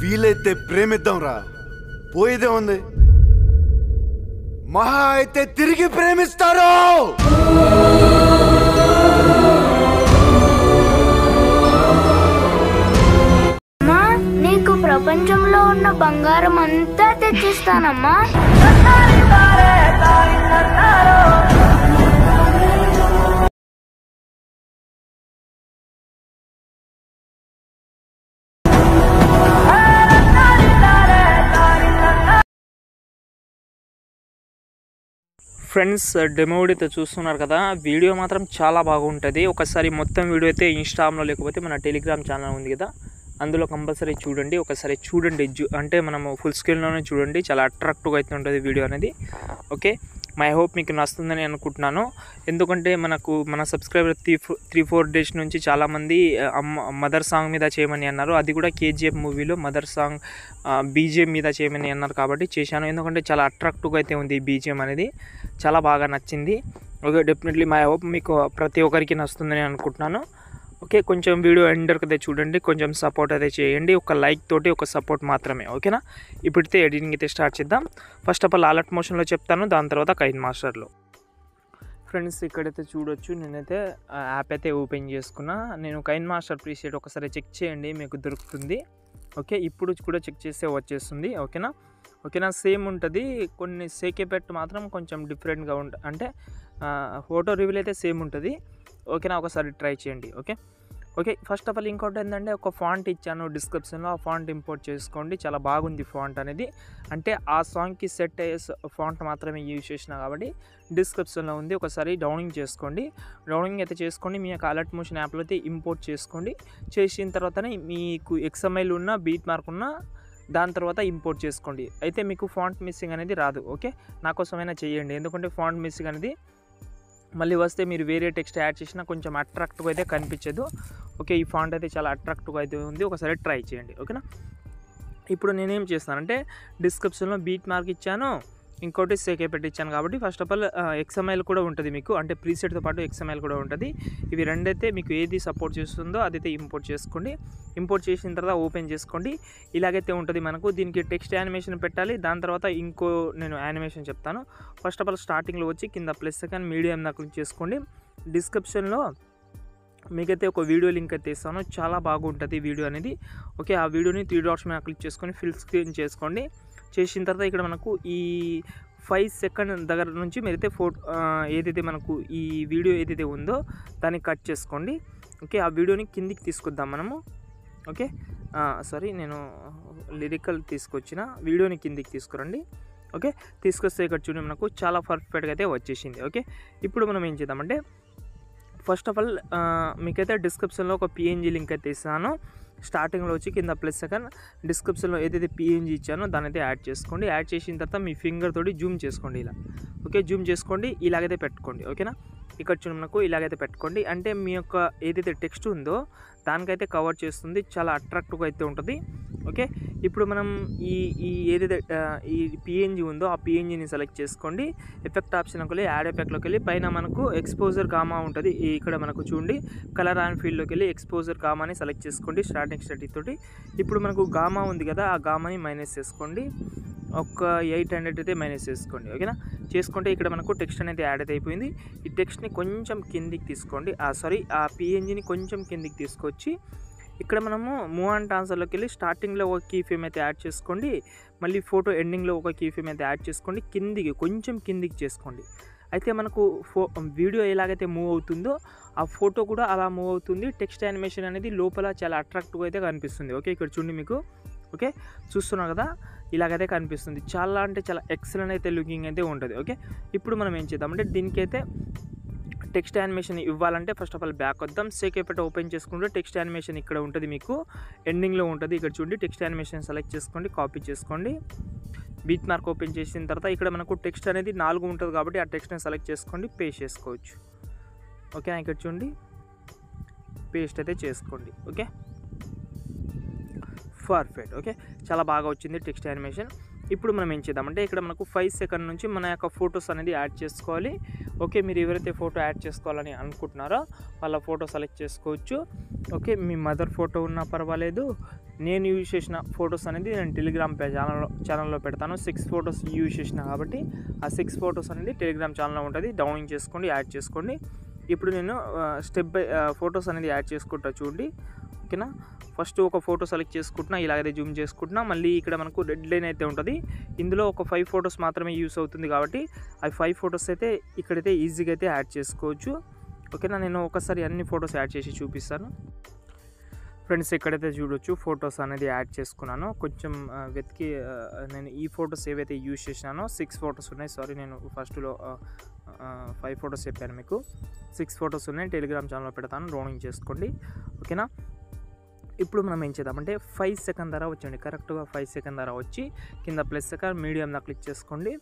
వీలైతే ప్రేమిద్దాంరా, పోయిదే ఉంది, మహా అయితే తిరిగి ప్రేమిస్తారు. ప్రపంచంలో ఉన్న బంగారం అంతా తెచ్చిస్తానమ్మా. ఫ్రెండ్స్, డెమో వీడియో చూస్తున్నారు కదా, వీడియో మాత్రం చాలా బాగుంటుంది. ఒకసారి మొత్తం వీడియో అయితే ఇన్స్టాగ్రామ్లో లేకపోతే మన టెలిగ్రామ్ ఛానల్ ఉంది కదా, అందులో కంపల్సరీ చూడండి. ఒకసారి చూడండి, అంటే మనము ఫుల్ స్క్రీన్లోనే చూడండి, చాలా అట్రాక్టివ్గా అయితే ఉంటుంది వీడియో అనేది. ఓకే, మై హోప్ మీకు నచ్చుతుందని అనుకుంటున్నాను. ఎందుకంటే మనకు మన సబ్స్క్రైబర్ 3-4 డేస్ నుంచి చాలామంది మదర్ సాంగ్ మీద చేయమని అన్నారు, అది కూడా కేజీఎఫ్ మూవీలో మదర్ సాంగ్ బీజిఎం మీద చేయమని అన్నారు కాబట్టి చేశాను. ఎందుకంటే చాలా అట్రాక్టివ్గా అయితే ఉంది ఈ బీజిఎం అనేది, చాలా బాగా నచ్చింది. ఓకే, డెఫినెట్లీ మై హోప్ మీకు ప్రతి ఒక్కరికి నచ్చుతుందని అనుకుంటున్నాను. ఓకే, కొంచెం వీడియో ఎండర్ కదా చూడండి, కొంచెం సపోర్ట్ అయితే చేయండి, ఒక లైక్ తోటి ఒక సపోర్ట్ మాత్రమే. ఓకేనా, ఇప్పుడైతే ఎడిటింగ్ అయితే స్టార్ట్ చేద్దాం. ఫస్ట్ ఆఫ్ ఆల్ అలర్ట్ మోషన్లో చెప్తాను, దాని తర్వాత కినమాస్టర్లో. ఫ్రెండ్స్, ఇక్కడైతే చూడొచ్చు, నేనైతే యాప్ అయితే ఓపెన్ చేసుకున్నా. నేను కినమాస్టర్ ప్రీసెట్ ఒకసారి చెక్ చేయండి, మీకు దొరుకుతుంది. ఓకే, ఇప్పుడు కూడా చెక్ చేస్తే వచ్చేస్తుంది. ఓకేనా, ఓకేనా, సేమ్ ఉంటుంది. కొన్ని సేక్ ఎఫెక్ట్ మాత్రం కొంచెం డిఫరెంట్గా ఉంటుంది, అంటే ఫోటో రివ్యూల్ అయితే సేమ్ ఉంటుంది. ఓకేనా, ఒకసారి ట్రై చేయండి. Okay, okay, first of all ఇంకోటి ఏంటంటే, ఒక ఫాంట్ ఇచ్చాను డిస్క్రిప్షన్లో, ఆ ఫాంట్ ఇంపోర్ట్ చేసుకోండి. చాలా బాగుంది ఫాంట్ అనేది, అంటే ఆ సాంగ్కి సెట్ అయ్యే ఫాంట్ మాత్రమే యూజ్ చేసినా కాబట్టి డిస్క్రిప్షన్లో ఉంది. ఒకసారి డౌన్లోడ్ చేసుకోండి, డౌన్లోడ్ అయితే చేసుకోండి. మీ యొక్క అలర్ట్ మోషన్ యాప్లో అయితే ఇంపోర్ట్ చేసుకోండి. చేసిన తర్వాతనే మీకు XML ఉన్న బీట్ మార్క్ ఉన్న దాని తర్వాత ఇంపోర్ట్ చేసుకోండి, అయితే మీకు ఫాంట్ మిస్సింగ్ అనేది రాదు. ఓకే, నా కోసమైనా చేయండి, ఎందుకంటే ఫాంట్ మిస్సింగ్ అనేది మళ్ళీ వస్తే మీరు వేరే టెక్స్ట్ యాడ్ చేసినా కొంచెం అట్రాక్టివ్గా అయితే కనిపించదు. ఓకే, ఈ ఫాంట్ అయితే చాలా అట్రాక్టివ్గా అయితే ఉంది, ఒకసారి ట్రై చేయండి. ఓకేనా, ఇప్పుడు నేనేం చేస్తానంటే డిస్క్రిప్షన్లో బీట్ మార్క్ ఇచ్చాను, ఇంకోటి సేకే పెట్టించాను కాబట్టి ఫస్ట్ ఆఫ్ ఆల్ XML కూడా ఉంటుంది మీకు, అంటే ప్రీసెట్తో పాటు XML కూడా ఉంటుంది. ఇవి రెండైతే మీకు ఏది సపోర్ట్ చేస్తుందో అదైతే ఇంపోర్ట్ చేసుకోండి. ఇంపోర్ట్ చేసిన తర్వాత ఓపెన్ చేసుకోండి, ఇలాగైతే ఉంటుంది మనకు. దీనికి టెక్స్ట్ యానిమేషన్ పెట్టాలి, దాని తర్వాత ఇంకో నేను యానిమేషన్ చెప్తాను. ఫస్ట్ ఆఫ్ ఆల్ స్టార్టింగ్లో వచ్చి కింద +2 మీడియం దాకా చేసుకోండి. డిస్క్రిప్షన్లో మీకైతే ఒక వీడియో లింక్ అయితే ఇస్తాను, చాలా బాగుంటుంది వీడియో అనేది. ఓకే, ఆ వీడియోని 3 డాట్స్ మీద క్లిక్ చేసుకొని ఫుల్ స్క్రీన్ చేసుకోండి. చేసిన తర్వాత ఇక్కడ మనకు ఈ 5 సెకండ్ దగ్గర నుంచి మీరైతే ఫోటో ఏదైతే మనకు ఈ వీడియో ఏదైతే ఉందో దాన్ని కట్ చేసుకోండి. ఓకే, ఆ వీడియోని కిందికి తీసుకొద్దాం మనము. ఓకే, సారీ, నేను లిరికల్ తీసుకొచ్చిన వీడియోని కిందికి తీసుకురండి. ఓకే, తీసుకొస్తే ఇక్కడ చూడండి మనకు చాలా పర్ఫెక్ట్గా అయితే వచ్చేసింది. ఓకే, ఇప్పుడు మనం ఏం చేద్దామంటే, ఫస్ట్ ఆఫ్ ఆల్ మీకైతే డిస్క్రిప్షన్లో ఒక PNG లింక్ అయితే ఇస్తాను. స్టార్టింగ్లో వచ్చి కింద +2 డిస్క్రిప్షన్లో ఏదైతే PNG ఇచ్చానో దాని అయితే యాడ్ చేసుకోండి. యాడ్ చేసిన తర్వాత మీ ఫింగర్ తోటి జూమ్ చేసుకోండి ఇలా. ఓకే, జూమ్ చేసుకోండి, ఇలాగైతే పెట్టుకోండి. ఓకేనా, ఇక్కడ చూడండి మనకు ఇలాగైతే పెట్టుకోండి, అంటే మీ యొక్క ఏదైతే టెక్స్ట్ ఉందో దానికైతే కవర్ చేస్తుంది, చాలా అట్రాక్టివ్గా అయితే ఉంటుంది. ఓకే, ఇప్పుడు మనం ఈ ఏదైతే ఈ PNG ఉందో ఆ PNGని సెలెక్ట్ చేసుకోండి. ఎఫెక్ట్ ఆప్షన్కి వెళ్ళి యాడ్ ఎఫెక్ట్లోకి వెళ్ళి పైన మనకు ఎక్స్పోజర్ కామా ఉంటుంది, ఇక్కడ మనకు చూడండి కలర్ అండ్ ఫీల్డ్లోకి వెళ్ళి ఎక్స్పోజర్ కామాని సెలెక్ట్ చేసుకోండి స్టార్టింగ్ తోటి. ఇప్పుడు మనకు గామా ఉంది కదా, ఆ గామాని మైనస్ చేసుకోండి, ఒక 800 అయితే మైనస్ చేసుకోండి. ఓకేనా, చేసుకుంటే ఇక్కడ మనకు టెక్స్ట్ అనేది యాడ్ అయితే అయిపోయింది. ఈ టెక్స్ట్ని కొంచెం కిందికి తీసుకోండి, ఆ PNGని కొంచెం కిందికి తీసుకొచ్చి ఇక్కడ మనము మూవ్ అండ్ ట్రాన్స్ఫర్లోకి వెళ్ళి స్టార్టింగ్లో ఒక కీ ఫ్రేమ్ అయితే యాడ్ చేసుకోండి, మళ్ళీ ఫోటో ఎండింగ్లో ఒక కీ ఫ్రేమ్ అయితే యాడ్ చేసుకోండి, కిందికి కొంచెం కిందికి చేసుకోండి. అయితే మనకు వీడియో ఎలాగైతే మూవ్ అవుతుందో ఆ ఫోటో కూడా అలా మూవ్ అవుతుంది. టెక్స్ట్ యానిమేషన్ అనేది లోపల చాలా అట్రాక్టివ్గా అయితే కనిపిస్తుంది. ఓకే, ఇక్కడ చూడండి మీకు. ఓకే, చూస్తున్నారు కదా, ఇలాగైతే కనిపిస్తుంది, చాలా అంటే చాలా ఎక్సలెంట్ అయితే లుకింగ్ అయితే ఉంటుంది. ఓకే, ఇప్పుడు మనం ఏం చేద్దామంటే, దీనికైతే టెక్స్ట్ యానిమేషన్ ఇవ్వాలంటే ఫస్ట్ ఆఫ్ ఆల్ బ్యాక్ వద్దాం, సేకేపెట్ ఓపెన్ చేసుకుంటే టెక్స్ట్ యానిమేషన్ ఇక్కడ ఉంటుంది మీకు, ఎండింగ్లో ఉంటుంది. ఇక్కడ చూడండి టెక్స్ట్ యానిమేషన్ సెలెక్ట్ చేసుకోండి, కాపీ చేసుకోండి, బీట్ మార్క్ ఓపెన్ చేసిన తర్వాత ఇక్కడ మనకు టెక్స్ట్ అనేది 4 ఉంటుంది కాబట్టి ఆ టెక్స్ట్ని సెలెక్ట్ చేసుకోండి, పేస్ట్ చేసుకోవచ్చు. ఓకేనా, ఇక్కడ చూడండి పేస్ట్ అయితే చేసుకోండి. Okay, perfect. ఓకే, చాలా బాగా వచ్చింది టెక్స్ట్ యానిమేషన్. ఇప్పుడు మనం ఏం చేద్దామంటే, ఇక్కడ మనకు 5 సెకండ్ నుంచి మన యొక్క ఫొటోస్ అనేది యాడ్ చేసుకోవాలి. ఓకే మీరు ఎవరైతే ఫోటో యాడ్ చేసుకోవాలని అనుకుంటున్నారో వాళ్ళ ఫోటో సెలెక్ట్ చేసుకోవచ్చు. ఓకే మీ మదర్ ఫోటో ఉన్నా పర్వాలేదు. నేను యూజ్ చేసిన ఫొటోస్ అనేది నేను టెలిగ్రామ్ ఛానల్లో పెడతాను. 6 ఫొటోస్ యూజ్ చేసిన కాబట్టి ఆ 6 ఫొటోస్ అనేది టెలిగ్రామ్ ఛానల్లో ఉంటుంది, డౌన్లోడ్ చేసుకోండి, యాడ్ చేసుకోండి. ఇప్పుడు నేను స్టెప్ బై ఫొటోస్ అనేది యాడ్ చేసుకుంటా చూడండి. ఓకేనా, ఫస్ట్ ఒక ఫోటో సెలెక్ట్ చేసుకుంటున్నా, ఇలాగైతే జూమ్ చేసుకుంటున్నా. మళ్ళీ ఇక్కడ మనకు రెడ్ లైన్ అయితే ఉంటుంది, ఇందులో ఒక 5 ఫొటోస్ మాత్రమే యూస్ అవుతుంది కాబట్టి ఆ 5 ఫొటోస్ అయితే ఇక్కడైతే ఈజీగా అయితే యాడ్ చేసుకోవచ్చు. ఓకేనా, నేను ఒకసారి అన్ని ఫొటోస్ యాడ్ చేసి చూపిస్తాను. ఫ్రెండ్స్ ఎక్కడైతే చూడొచ్చు ఫొటోస్ అనేది యాడ్ చేసుకున్నాను. కొంచెం వెతికి నేను ఈ ఫొటోస్ ఏవైతే యూజ్ చేసినానో 6 ఫొటోస్ ఉన్నాయి. సారీ నేను ఫస్ట్లో 5 ఫొటోస్ చెప్పాను, మీకు 6 ఫొటోస్ ఉన్నాయి. టెలిగ్రామ్ ఛానల్లో పెడతాను, రోలింగ్ చేసుకోండి. ఓకేనా, ఇప్పుడు మనం ఏం చేద్దామంటే 5 సెకండ్ ధర వచ్చండి, కరెక్ట్గా 5 సెకండ్ ధర వచ్చి కింద ప్లస్ సెకండ్ మీడియంలో క్లిక్ చేసుకోండి.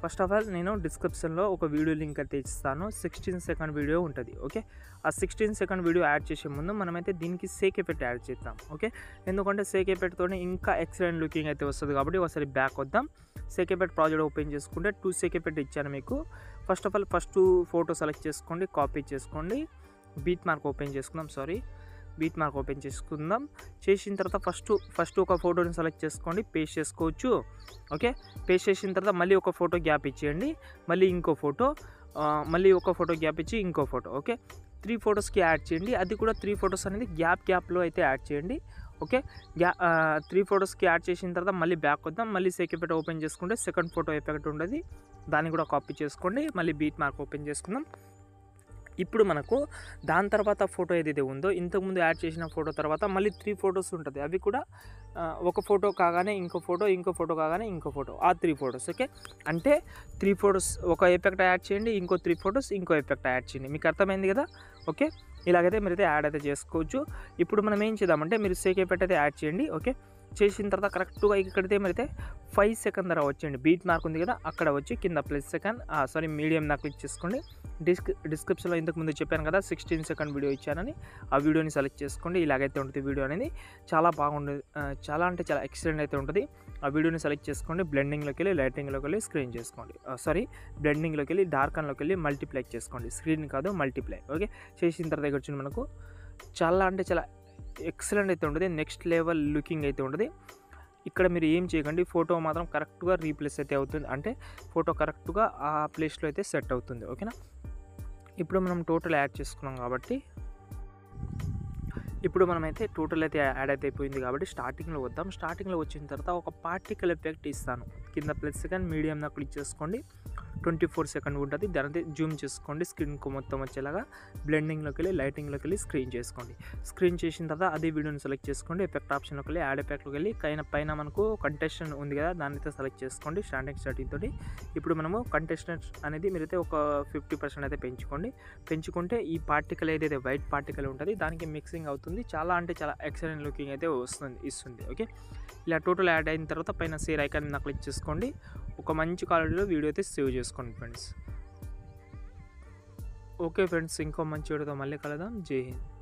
ఫస్ట్ ఆఫ్ ఆల్ నేను డిస్క్రిప్షన్లో ఒక వీడియో లింక్ అయితే ఇస్తాను, 16 సెకండ్ వీడియో ఉంటుంది. ఓకే, ఆ 16 సెకండ్ వీడియో యాడ్ చేసే ముందు మనమైతే దీనికి షేక్ ఎఫెక్ట్ యాడ్ చేద్దాం. ఓకే, ఎందుకంటే షేక్ ఎఫెక్ట్తోనే ఇంకా ఎక్సలెంట్ లుకింగ్ అయితే వస్తుంది కాబట్టి ఒకసారి బ్యాక్ వద్దాం. షేక్ ఎఫెక్ట్ ప్రాజెక్ట్ ఓపెన్ చేసుకుంటే 2 షేక్ ఎఫెక్ట్ ఇచ్చాను మీకు. First of all first photo select చేసుకోండి, కాపీ చేసుకోండి, బీట్ మార్క్ ఓపెన్ చేసుకుందాం. సారీ బీట్ మార్క్ ఓపెన్ చేసుకుందాం. చేసిన తర్వాత ఫస్ట్ ఒక ఫోటోని సెలెక్ట్ చేసుకోండి, పేస్ట్ చేసుకోవచ్చు. ఓకే, పేస్ట్ చేసిన తర్వాత మళ్ళీ ఒక ఫోటో గ్యాప్ ఇచ్చేయండి, మళ్ళీ ఇంకో ఫోటో, మళ్ళీ ఒక ఫోటో గ్యాప్ ఇచ్చి ఇంకో ఫోటో. ఓకే, 3 ఫొటోస్కి యాడ్ చేయండి, అది కూడా 3 ఫొటోస్ అనేది గ్యాప్లో అయితే యాడ్ చేయండి. ఓకే, 3 ఫొటోస్కి యాడ్ చేసిన తర్వాత మళ్ళీ బ్యాక్ వద్దాం. మళ్ళీ సెకండ్ ఫోటో ఓపెన్ చేసుకుంటే సెకండ్ ఫోటో ఎఫెక్ట్ ఉండదు, దాన్ని కూడా కాపీ చేసుకోండి. మళ్ళీ బీట్ మార్క్ ఓపెన్ చేసుకుందాం. ఇప్పుడు మనకు దాని తర్వాత ఫోటో ఏదైతే ఉందో ఇంతకుముందు యాడ్ చేసిన ఫోటో తర్వాత మళ్ళీ 3 ఫొటోస్ ఉంటుంది. అవి కూడా ఒక ఫోటో కాగానే ఇంకో ఫోటో, ఇంకో ఫోటో కాగానే ఇంకో ఫోటో, ఆ 3 ఫొటోస్. ఓకే, అంటే 3 ఫొటోస్ ఒక ఎఫెక్ట్ యాడ్ చేయండి, ఇంకో 3 ఫొటోస్ ఇంకో ఎఫెక్ట్ యాడ్ చేయండి. మీకు అర్థమైంది కదా? ఓకే, ఇలాగైతే మీరైతే యాడ్ అయితే చేసుకోవచ్చు. ఇప్పుడు మనం ఏం చేద్దామంటే మీరు షేక్ ఎఫెక్ట్ అయితే యాడ్ చేయండి. ఓకే, చేసిన తర్వాత కరెక్ట్గా ఇక్కడైతే మరైతే 5 సెకండ్ ధర వచ్చేయండి, బీట్ మార్క్ ఉంది కదా అక్కడ వచ్చి కింద ప్లస్ సెకండ్ సారీ మీడియం నాకు క్లిక్ చేసుకోండి. డిస్క్రిప్షన్లో ఇంతకుముందు చెప్పాను కదా 16 సెకండ్ వీడియో ఇచ్చానని, ఆ వీడియోని సెలెక్ట్ చేసుకోండి. ఇలాగైతే ఉంటుంది వీడియో అనేది, చాలా బాగుంటుంది, చాలా అంటే చాలా ఎక్సలెంట్ అయితే ఉంటుంది. ఆ వీడియోని సెలెక్ట్ చేసుకోండి, బ్లెండింగ్లోకి వెళ్ళి లైటింగ్లోకి వెళ్ళి స్క్రీన్ చేసుకోండి, సారీ బ్లెండింగ్లోకి వెళ్ళి డార్క్ అన్లోకి వెళ్ళి మల్టిప్లై చేసుకోండి, స్క్రీన్ కాదు మల్టిప్లై. ఓకే, చేసిన తర్వాత ఇక్కడ వచ్చి మనకు చాలా అంటే చాలా ఎక్సలెంట్ అయితే ఉంటుంది, నెక్స్ట్ లెవెల్ లుకింగ్ అయితే ఉంటుంది. ఇక్కడ మీరు ఏం చేయకండి, ఫోటో మాత్రం కరెక్ట్గా రీప్లేస్ అయితే అవుతుంది, అంటే ఫోటో కరెక్ట్గా ఆ ప్లేస్లో అయితే సెట్ అవుతుంది. ఓకేనా, ఇప్పుడు మనం టోటల్ యాడ్ చేసుకున్నాం కాబట్టి ఇప్పుడు మనమైతే టోటల్ అయితే యాడ్ అయితే అయిపోయింది కాబట్టి స్టార్టింగ్లో వద్దాం. స్టార్టింగ్లో వచ్చిన తర్వాత ఒక పార్టికల్ ఎఫెక్ట్ ఇస్తాను, కింద ప్లస్ సెకండ్ మీడియం నాకు క్లిక్ చేసుకోండి, 24 సెకండ్ ఉంటుంది. దాని జూమ్ చేసుకోండి, స్క్రీన్కు మొత్తం వచ్చేలాగా బ్లెండింగ్లోకి వెళ్ళి లైటింగ్లోకి వెళ్ళి స్క్రీన్ చేసుకోండి. స్క్రీన్ చేసిన తర్వాత అదే వీడియోని సెలెక్ట్ చేసుకోండి, ఎఫెక్ట్ ఆప్షన్లోకి వెళ్ళి యాడ్ ఎఫెక్ట్లోకి వెళ్ళి పైన మనకు కంటెస్టెంట్ ఉంది కదా దానితో సెలెక్ట్ చేసుకోండి, స్టాండింగ్ స్టార్టింగ్ తోటి. ఇప్పుడు మనము కంటెస్టెంట్ అనేది మీరైతే ఒక 50% అయితే పెంచుకోండి. పెంచుకుంటే ఈ పార్టికల్ ఏదైతే వైట్ పార్టికల్ ఉంటుంది దానికి మిక్సింగ్ అవుతుంది, చాలా అంటే చాలా ఎక్సలెంట్ లుకింగ్ అయితే ఇస్తుంది. ఓకే, ఇలా టోటల్ యాడ్ అయిన తర్వాత పైన షేర్ ఐకాన్ మీద క్లిక్ చేసుకోండి. ఒక మంచి క్వాలిటీలో వీడియో అయితే సేవ్ చేసుకోండి ఫ్రెండ్స్. ఓకే ఫ్రెండ్స్, ఇంకో మంచి వీడియోతో మళ్ళీ కలుద్దాం. జై హింద్.